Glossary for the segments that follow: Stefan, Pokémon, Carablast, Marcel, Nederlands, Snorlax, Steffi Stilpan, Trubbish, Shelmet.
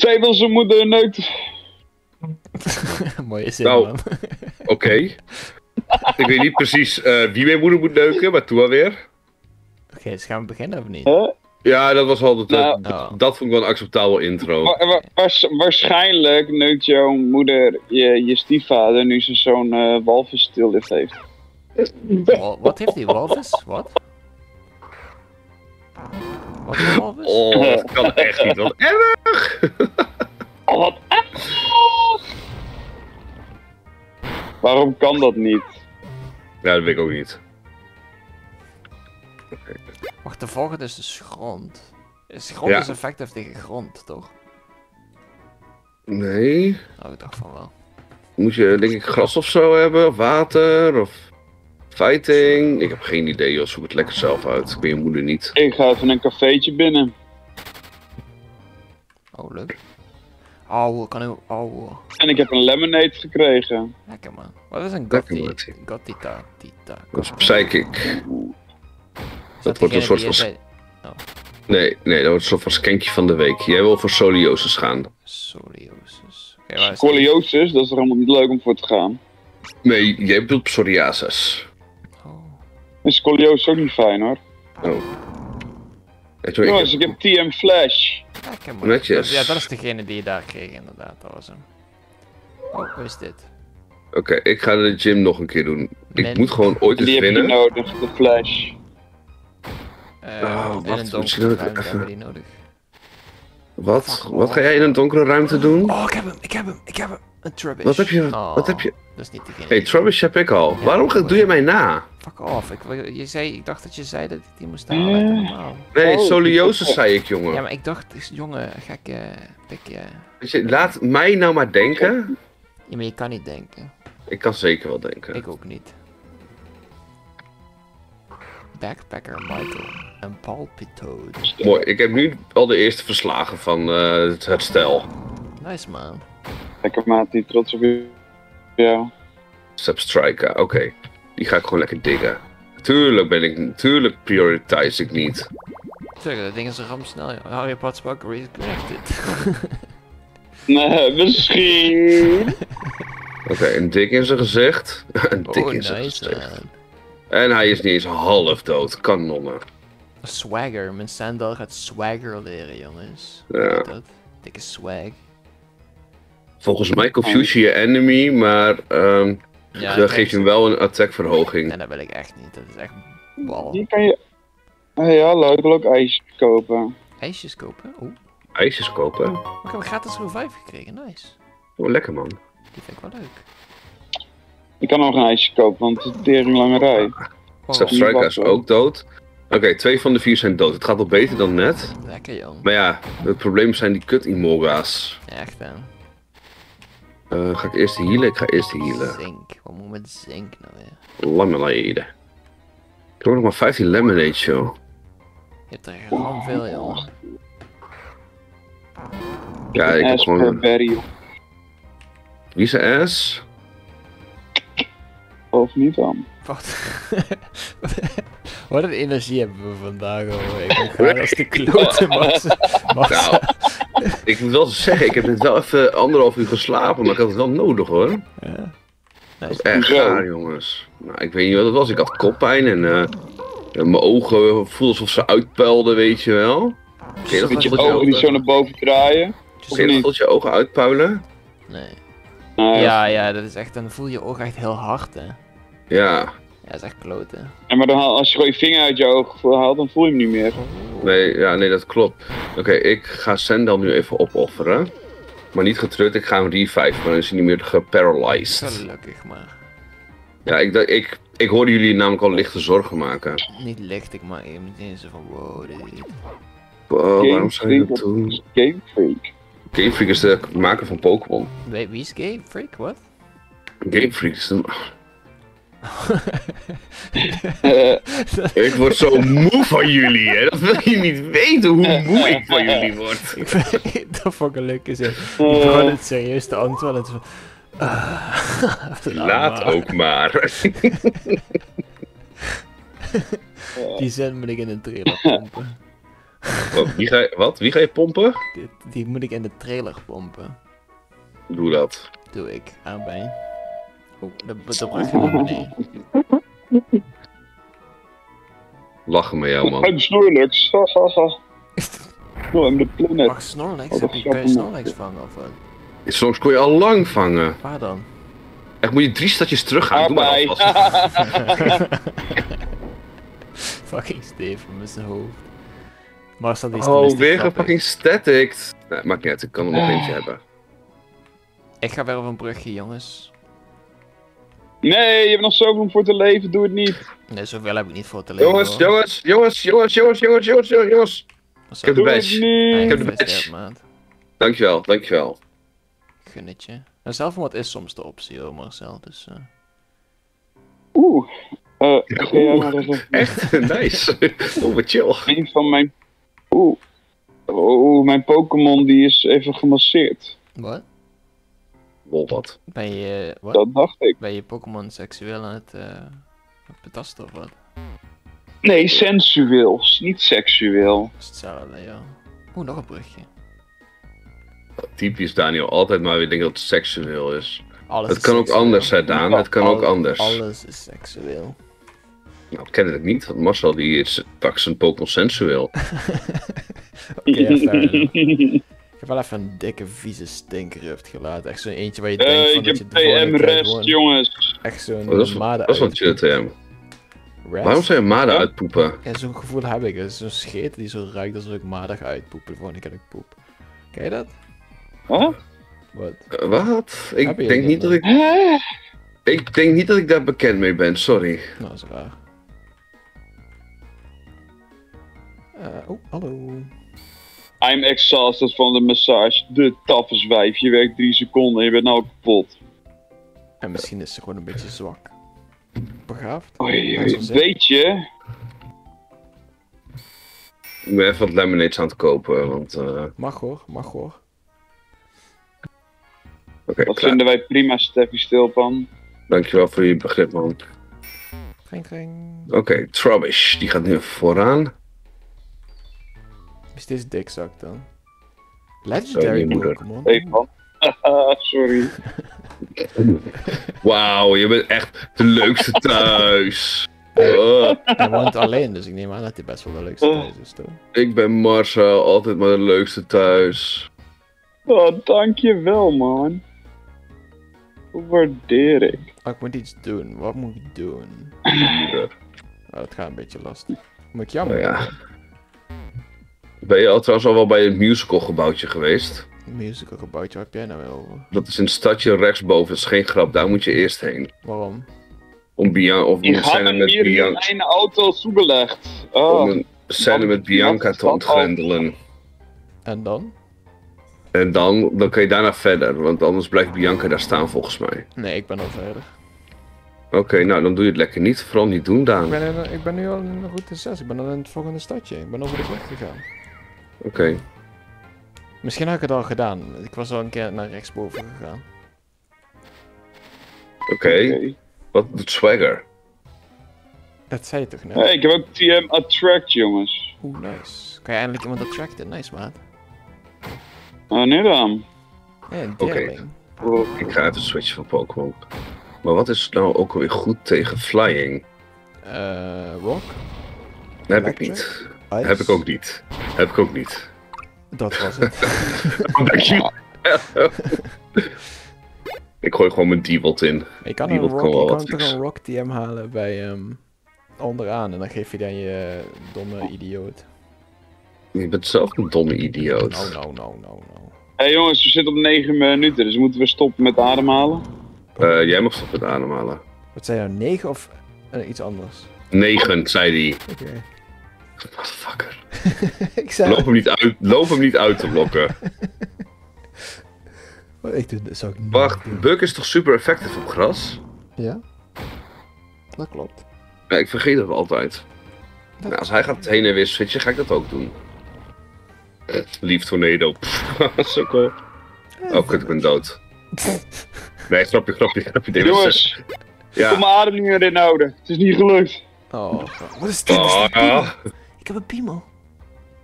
Zij wil zijn moeder neukt. Mooi is het, nou, man. Oké. Okay. Ik weet niet precies wie mijn moeder moet neuken, maar toen alweer. Oké, dus gaan we beginnen of niet? Huh? Ja, dat was altijd. Nou, dat vond ik wel een acceptabel intro. Waarschijnlijk neukt jouw moeder je stiefvader nu zijn zo'n walvisstillift heeft. Wat heeft die walvis? Wat? Wat is een walvis? Oh, dat kan echt niet. Wat erg! Oh, wat erg! Waarom kan dat niet? Ja, dat weet ik ook niet. Okay. Wacht, de volgende is dus grond. Is grond dus effectief tegen grond, toch? Nee. Oh, ik dacht van wel. Moet je, denk ik, gras of zo hebben? Of water? Of fighting? Ik heb geen idee, joh. Zoek het lekker zelf uit. Ik ben je moeder niet. Ik ga even een cafeetje binnen. Oh, leuk. Auwe, kan heel auwe. En ik heb een lemonade gekregen. Lekker man. Wat is een Gotti? Gottita. Dat is psychic. Dat wordt een soort van... Oh. Nee, dat wordt een soort van skankje van de week. Jij wil voor scoliosis gaan. Scoliosis. Okay, scoliosis? Dat is er helemaal niet leuk om voor te gaan. Nee, jij bedoelt psoriasis. Oh. En scoliosis is ook niet fijn hoor. Oh. Jongens, ik heb TM Flash. Lekker man. Netjes. Ja, dat is degene die je daar kreeg inderdaad. Dat was hem. Oh, wat is dit? Oké, ik ga de gym nog een keer doen. Ik moet gewoon ooit eens winnen. Die heb je nodig, de Flash. In een donkere ruimte hebben die nodig. Wat? Wat ga jij in een donkere ruimte doen? Oh, ik heb hem. Een Trubbish. Wat heb je? Oh, wat heb je? Dat is niet degene. Hey, Trubbish heb ik al. Ja, Waarom doe je mij na? Fuck off. Ik dacht dat je zei dat ik die moest halen. Normaal. Nee, scoliosis zei ik, jongen. Ja, maar ik dacht, jongen, gekke pikje. Laat mij nou maar denken. Ja, maar je kan niet denken. Ik kan zeker wel denken. Ik ook niet. Backpacker Michael en Palpitoad. Mooi, ik heb nu al de eerste verslagen van het herstel. Nice man. Lekker maat, die trots op jou. Substriker, oké. Die ga ik gewoon lekker diggen. Tuurlijk prioritize ik niet. Tuurlijk, dat ding is een ramsnel. Hou je padspok reconnected. Nee, misschien. Oké, een dik in zijn gezicht. Een dik in zijn gezicht. Man. En hij is niet eens half dood, kanonnen. Swagger, mijn Sandal gaat swagger leren, jongens. Ja. Dat? Dikke swag. Volgens mij confuse je enemy, maar dan geef je hem wel een attackverhoging. En dat wil ik echt niet, dat is echt bal. Hier kan je... ja, leuk, ook ijsjes kopen. Ijsjes kopen? Oeh. Ijsjes kopen? Oh. Ik heb een gratis revive gekregen, nice. Oh, lekker man. Die vind ik wel leuk. Ik kan nog een ijsje kopen, want het is een tering lange rij. Substriker is ook dood. Oké, 2 van de 4 zijn dood. Het gaat al beter dan net. Lekker, jong. Maar ja, het probleem zijn die kut-imolga's. Echt, hè? Ga ik eerst healen? Ik ga eerst healen. Zink. Wat moet met zink nou weer? Lemonade. Ik heb ook nog maar 15 lemonade, joh. Je hebt er gewoon veel, joh. Ja, ik heb gewoon... Wie is de ass? Of niet dan? Wacht. Wat een energie hebben we vandaag, hoor. Ik ben graag als de klote massa. Nou, ik moet wel zeggen, ik heb net wel even 1,5 uur geslapen, maar ik had het wel nodig, hoor. Ja. Dat is echt raar, jongens. Nou, ik weet niet wat het was. Ik had koppijn en mijn ogen voelden alsof ze uitpuilden, weet je wel. Ken je dat je ogen niet zo naar boven draaien? Ken je dat je ogen uitpuilen? Nee. Ja, dat is echt, dan voel je je ogen echt heel hard, hè. Ja. Ja, dat is echt kloten. Ja, maar dan als je gewoon je vinger uit je ogen haalt, dan voel je hem niet meer. Nee, ja, nee, dat klopt. Oké, ik ga Sandal nu even opofferen. Maar niet getrukt, ik ga hem reviven, maar dan is hij niet meer geparalyzed. Gelukkig maar. Ja, ik hoorde jullie namelijk al lichte zorgen maken. Niet licht, ik maak even meteen zo van wow, dit. Wow, waarom zijn jullie dat toen? Game Freak. Game Freak is de maker van Pokémon. Wait, wie is Game Freak? Wat? Game Freak is de... ik word zo moe van jullie, hè? Dat wil je niet weten hoe moe ik van jullie word. Dat vond ik een leuke zin. Ik begon het serieus te antwoorden. Laat ook maar. Die zin moet ik in een trailer pompen. Wat? Wie ga je pompen? Die moet ik in de trailer pompen. Doe dat. Doe ik. AB. Oh, dat bracht je naar beneden. Lachen met jou, man. En Snorlax. Oh, en de planet. Wacht, Snorlax? Oh, kun je Snorlax vangen of wat? Snorlax kon je al lang vangen. Waar dan? Echt, moet je 3 stadjes terug gaan. Doe maar alvast. Fucking Steven met zijn hoofd. Maar staat die oh, weer een fucking static. Nee, maakt niet uit, ik kan er nog eentje hebben. Ik ga weer op een brugje, jongens. Nee, je hebt nog zoveel om voor te leven, doe het niet. Nee, zoveel heb ik niet voor te leven. Jongens, hoor. jongens. Ik heb de badge. Dankjewel, dankjewel. Gunnetje. En zelfmoord is soms de optie, hoor, Marcel, dus. Echt? Nice. Oh, wat chill. Een van mijn. Mijn Pokémon die is even gemasseerd. Wat? Lol, wat? Ben je. Wat? Dat dacht ik. Ben je Pokémon seksueel aan het. Betasten of wat? Nee, sensueel. Niet seksueel. Dat is hetzelfde, ja. Oeh, nog een brugje. Typisch Daniel, altijd maar weer denken dat het seksueel is. Het kan ook anders zijn, Daan. Het kan ook anders. Alles is seksueel. Nou, kennelijk niet, want Marcel die is zijn Pokémon sensueel. Oké, ik heb wel even een dikke, vieze stinkruft gelaten. Echt zo'n eentje waar je denkt van dat je de TM-rest, jongens. Echt zo'n made. Dat is wel chill, TM. Waarom zou je made uitpoepen? Ja, zo'n gevoel heb ik. Zo'n scheet die zo ruikt als ik madig uitpoepen. Gewoon, ik heb een poep. Ken je dat? Huh? Wat? Wat? Ik denk niet dat ik daar bekend mee ben, sorry. Nou, dat is raar. Hallo. I'm exhausted van de massage. De taffe wijf. Je werkt 3 seconden en je bent nou kapot. En misschien is ze gewoon een beetje zwak. Begaafd? Weet je? Ik ben even wat lemonades aan het kopen, want... Mag hoor, mag hoor. Okay, dat vinden wij prima, Steffi Stilpan. Dankjewel voor je begrip, man. Oké, Trubbish, die gaat nu even vooraan. Is dit dikzak dan? Legendary Pokémon. Hey, man. Sorry. Wauw, je bent echt de leukste thuis. Hij woont alleen, dus ik neem aan dat hij best wel de leukste thuis is, toch? Ik ben Marcel, altijd maar de leukste thuis. Oh, dankjewel, man. Dat waardeer ik. Oh, ik moet iets doen. Wat moet ik doen? Het gaat een beetje lastig. Moet ik jammer. Ja. Ben je trouwens al wel bij het musical gebouwtje geweest? Het musical gebouwtje, waar heb jij nou weer over? Dat is een stadje rechtsboven, dat is geen grap. Daar moet je eerst heen. Waarom? Om Bianca... Ik mijn auto toegelegd. Oh. Om een scène met Bianca te ontgrendelen. En dan? En dan kan je daarna verder, want anders blijft Bianca daar staan volgens mij. Nee, ik ben al verder. Oké, nou dan doe je het lekker niet. Vooral niet doen, Daan. Ik ben nu al in de route 6. Ik ben al in het volgende stadje. Ik ben over de weg gegaan. Oké. Misschien had ik het al gedaan. Ik was al een keer naar rechtsboven gegaan. Oké. Wat doet Swagger? Dat zei je toch net? Hey, ik heb ook TM Attract, jongens. Oeh, nice. Kan je eindelijk iemand attracten? Nice, maat. Nu dan. Ja, ik ga even switchen van Pokémon. Maar wat is nou ook alweer goed tegen flying? Rock? Heb ik niet. Ice? Heb ik ook niet. Dat was het. Ik gooi gewoon mijn Deebolt in. Ik kan toch een Rock TM halen bij onderaan en dan geef je dan je domme idioot. Je bent zelf een domme idioot. No. Hé jongens, we zitten op 9 minuten, dus moeten we stoppen met ademhalen? Jij mag stoppen met ademhalen. Wat zei nou, 9 of iets anders? 9, zei die. Oké. Motherfucker. Loop hem niet uit te blokken. Wat ik doe, dat zou ik niet doen. Buk is toch super effectief op gras? Ja. Dat klopt. Ja, ik vergeet dat altijd. Nou, als hij gaat heen en weer switchen, ga ik dat ook doen. Lief tornado. Sukkel. Oh, kut, ik ben dood. Nee, grapje. Jongens, ik kon mijn adem niet meer inhouden. Het is niet gelukt. Oh, wat is dit? Ik heb een piemel.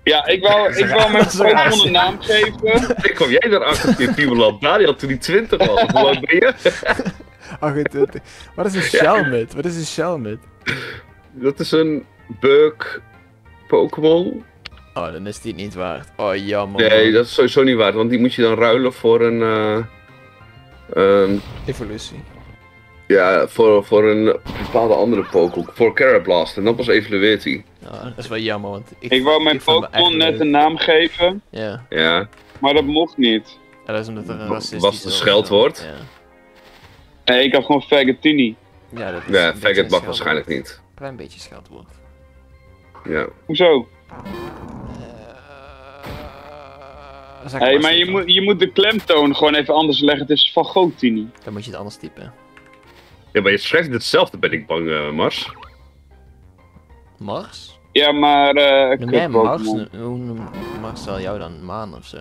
Ja, ik wou mijn Pokémon een naam geven. Ik kwam jij daarachter in Nieuweland? Daniel, toen hij 20 was. Hoe lang ben je? 28. Wat is een Shelmet? Wat is een Shelmet? Dat is een bug Pokémon. Oh, dan is die niet waard. Oh, jammer. Nee, dat is sowieso niet waard, want die moet je dan ruilen voor een... evolutie. Ja, voor een bepaalde andere Pokémon. Voor Carablast. En dan pas evolueert hij. Oh, dat is wel jammer, want... Ik wou mijn Pokémon net een naam geven. Ja. Ja. Maar dat mocht niet. Ja, dat is omdat er een racistisch... Was een scheldwoord? Ja. Nee, ik had gewoon Fagatini. Ja, dat is ja, faggot mag waarschijnlijk niet. Een klein beetje scheldwoord. Ja. Hoezo? Hey, maar je moet de klemtoon gewoon even anders leggen. Het is Fagotini. Dan moet je het anders typen. Ja, maar je schrijft hetzelfde, ben ik bang, Mars. Mars? Ja, maar... nee, Mars. Hoe noemt zal jou dan maan of zo?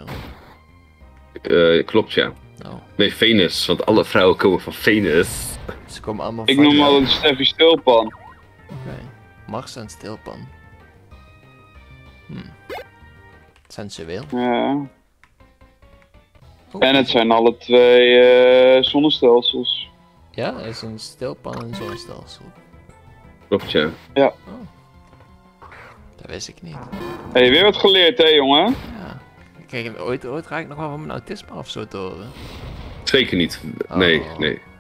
Klopt, ja. Oh. Nee, Venus, want alle vrouwen komen van Venus. Ze komen allemaal van... Ik noem al een Steffi Stilpan. Oké. Mars en Stilpan. Sensueel. Ja. Oh. En het zijn alle twee zonnestelsels. Ja, er is een stilpan en een zonnestelsel. Klopt, ja. Ja. Oh. Dat wist ik niet. Hé, hey, weer wat geleerd, hè, jongen? Ja. Kijk, ooit raak ik nog wel van mijn autisme of zo te horen. Zeker niet. Nee, oh. Nee. Oh.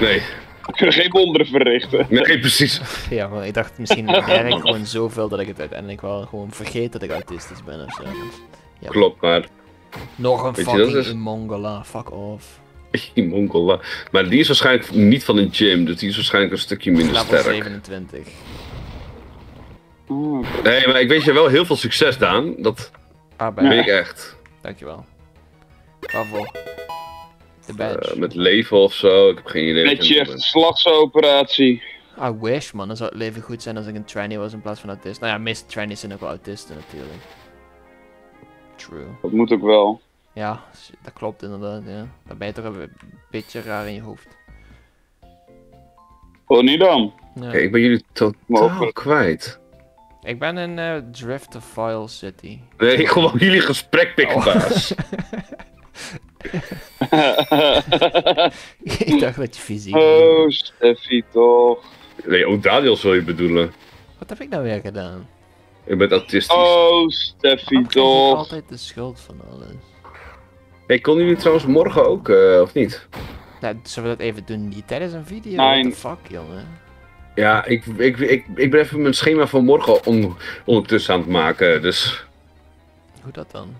Nee. Ik kan geen wonderen verrichten. Nee, precies. Ja, maar ik dacht misschien werk gewoon zoveel dat ik het uiteindelijk wel gewoon vergeet dat ik autistisch ben ofzo. Ja. Klopt, maar... Nog een fucking Mongola, fuck off. Mongola. Maar die is waarschijnlijk niet van een gym, dus die is waarschijnlijk een stukje minder sterk. Level 27. Nee, maar ik wens je wel heel veel succes, Daan. Dat weet ik echt. Dankjewel. Bravo. De badge. Met leven of zo, ik heb geen idee. Met je echt slagsoperatie. I wish, man. Dan zou het leven goed zijn als ik een trainee was in plaats van autist. Nou ja, meeste trainees zijn ook wel autisten natuurlijk. True. Dat moet ook wel. Ja, dat klopt inderdaad, ja. Dan ben je toch een beetje raar in je hoofd. Oh, niet dan? Ja. Kijk, ik ben jullie totaal kwijt. Ik ben in Driftophile City. Nee, gewoon jullie gesprek pikken, baas. Ik dacht dat je fysiek... Oh, Steffi toch. Nee, ook Daniel zou je bedoelen. Wat heb ik nou weer gedaan? Ik ben autistisch. Oh, Steffi toch. Ik heb altijd de schuld van alles. Hey, konden jullie trouwens morgen ook, of niet? Nou, zullen we dat even doen? Niet tijdens een video? What the fuck, jongen? Ja, ik ben even mijn schema van morgen ondertussen aan het maken, dus... Hoe dat dan?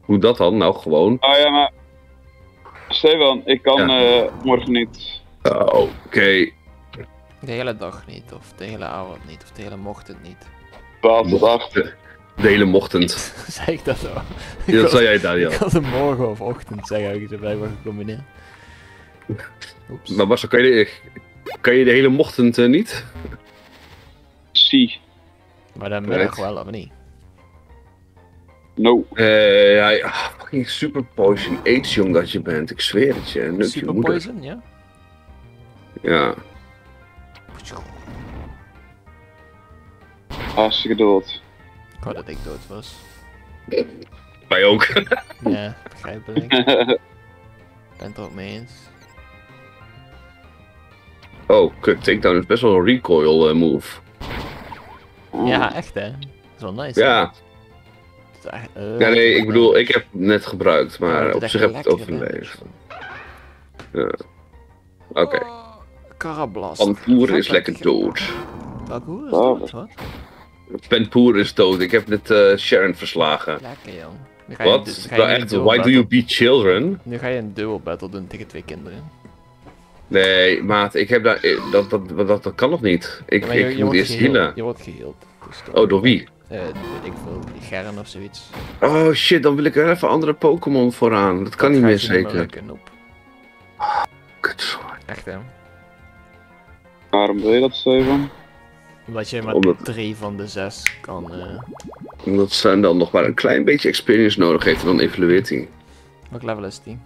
Hoe dat dan? Nou, gewoon. Ah ja, maar... Stefan, ik kan morgen niet. Oké. De hele dag niet, of de hele avond niet, of de hele ochtend niet. De hele ochtend. Zeg ik dat zo? Ja, dat zei jij, Daniel. Ik had het morgen of ochtend zeggen, ik heb blijkbaar gecombineerd. Oeps. Maar Marcel, kan je de hele ochtend niet? Zie. Maar dan middag wel, of niet? No. Ja, fucking super poison aids, jong dat je bent, ik zweer het je. Nut super je poison, ja? Ja. Hartstikke dood. Oh, dat ik dood was. Wij ook. Ja, begrijpelijk. Ik ben het er ook mee eens. Oh, kut. Takedown is best wel een recoil move. Ja, echt hè. Dat is wel nice. Ja. Echt, ja, nee, ik bedoel, ik heb het net gebruikt, maar op zich heb ik het overleefd. Ja. Oké. Carablast. Panpoer is lekker dood. Panpoer is dood, wat? Panpoer is dood, ik heb net Sharon verslagen. Lekker joh. Wat? Nou echt, why do you beat children? Nu ga je een duel battle doen tegen twee kinderen. Nee, maat, ik heb daar... Dat kan nog niet. Ik moet eerst healen. Je wordt geheeld. Oh, door wie? Ik wil Gern of zoiets. Oh shit, dan wil ik er even andere Pokémon vooraan. Dat kan niet meer zeker. Kut. Echt hè? Waarom doe je dat, Steven? Omdat je maar 3 van de 6 kan... Omdat Sun dan nog maar een klein beetje experience nodig heeft en dan evalueert hij. Welk level is die?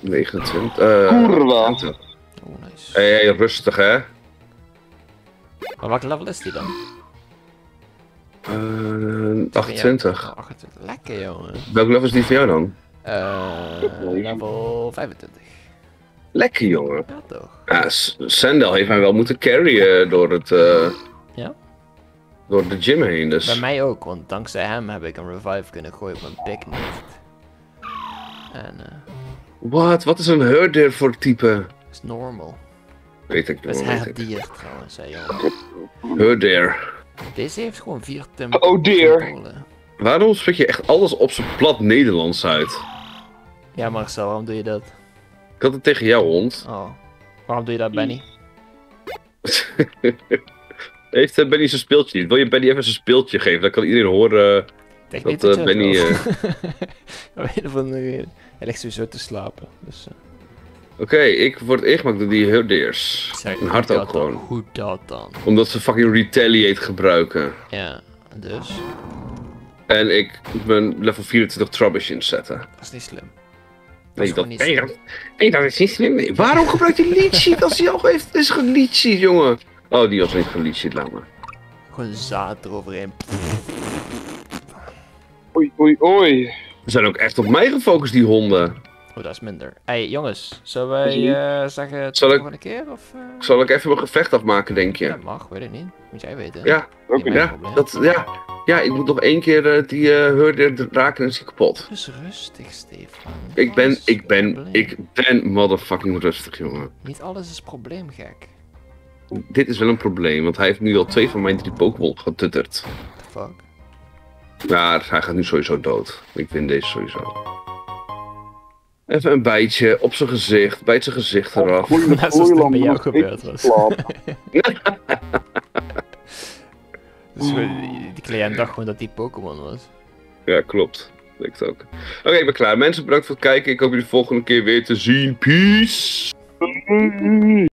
29. Kurwa! Oh, nice. Hey, rustig hè? Maar welk level is die dan? 28. 28. Lekker, jongen. Welk level is die voor jou dan? Level 25. Lekker, jongen. Ja, toch. Ja, Sandel heeft mij wel moeten carryen door het... Ja? Door de gym heen, dus. Bij mij ook, want dankzij hem heb ik een revive kunnen gooien op mijn pick niet. En... Wat? Wat is een herder voor type? Is normal. Weet ik niet. Dat is dier trouwens, hè, jongen. Herder. Deze heeft gewoon 4 tempo. Oh dear. Waarom spreek je echt alles op zijn plat Nederlands uit? Ja, Marcel, waarom doe je dat? Ik had het tegen jou, hond. Oh. Waarom doe je dat, Benny? Heeft Benny zijn speeltje niet? Wil je Benny even zijn speeltje geven? Dan kan iedereen horen dat Benny... Hij ligt sowieso te slapen. Dus, Oké, ik word ingemaakt door die herdeers. Een hart ook gewoon. Hoe dat dan? Omdat ze fucking retaliate gebruiken. Ja, dus? En ik moet mijn level 24 Trubbish inzetten. Dat is niet slim. Nee, dat is niet slim. Nee, dat is niet slim. Nee. Waarom gebruikt hij leedsheet als hij al heeft? Het is geleedsheet, jongen. Oh, die was niet geleedsheet, laat maar. Gewoon zaad eroverheen. Oei, oei, oei. Ze zijn ook echt op mij gefocust, die honden. Oh, dat is minder. Hey jongens, zullen wij zeggen het volgende keer? Of, Zal ik even mijn gevecht afmaken, denk je? Ja, mag, weet ik niet. Moet jij weten. Ja, oké. Ja, ik moet nog 1 keer die herder raken en is kapot. Dus rustig, Stefan. Ik ben motherfucking rustig, jongen. Niet alles is probleem, gek. Dit is wel een probleem, want hij heeft nu al 2 van mijn 3 Pokémon getutterd. What the fuck? Maar hij gaat nu sowieso dood. Ik win deze sowieso. Even een bijtje op zijn gezicht, bijt zijn gezicht eraf. Dat is wat bij jou gebeurd was. Dus die cliënt dacht gewoon dat die Pokémon was. Ja, klopt. Ik ook. Oké, ik ben klaar. Mensen, bedankt voor het kijken. Ik hoop jullie de volgende keer weer te zien. Peace!